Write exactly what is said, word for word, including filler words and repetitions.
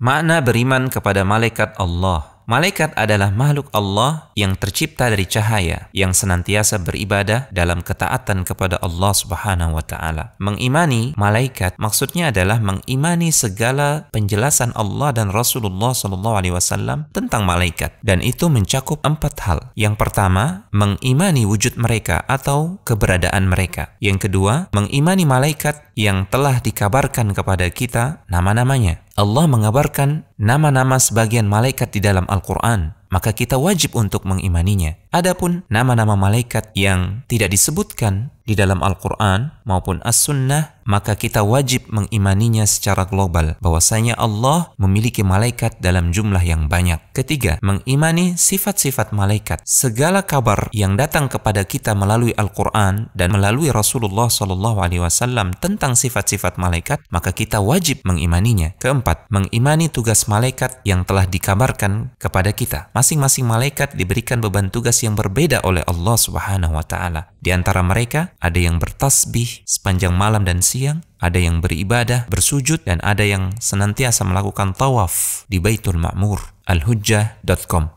Makna beriman kepada malaikat Allah. Malaikat adalah makhluk Allah yang tercipta dari cahaya, yang senantiasa beribadah dalam ketaatan kepada Allah Subhanahu wa Ta'ala. Mengimani malaikat maksudnya adalah mengimani segala penjelasan Allah dan Rasulullah shallallahu alaihi wasallam tentang malaikat, dan itu mencakup empat hal. Yang pertama, mengimani wujud mereka atau keberadaan mereka. Yang kedua, mengimani malaikat yang telah dikabarkan kepada kita nama-namanya. Allah mengabarkan nama-nama sebagian malaikat di dalam Al-Quran, maka kita wajib untuk mengimaninya. Adapun nama-nama malaikat yang tidak disebutkan di dalam Al-Quran maupun As-Sunnah, maka kita wajib mengimaninya secara global, bahwasanya Allah memiliki malaikat dalam jumlah yang banyak. Ketiga, mengimani sifat-sifat malaikat. Segala kabar yang datang kepada kita melalui Al-Quran dan melalui Rasulullah shallallahu alaihi wasallam tentang sifat-sifat malaikat, maka kita wajib mengimaninya. Keempat, mengimani tugas malaikat yang telah dikabarkan kepada kita. Masing-masing malaikat diberikan beban tugas yang berbeda oleh Allah Subhanahu wa Ta'ala. Di antara mereka ada yang bertasbih sepanjang malam dan siang, ada yang beribadah, bersujud, dan ada yang senantiasa melakukan tawaf di Baitul Ma'mur. Al-Hujjah dot com.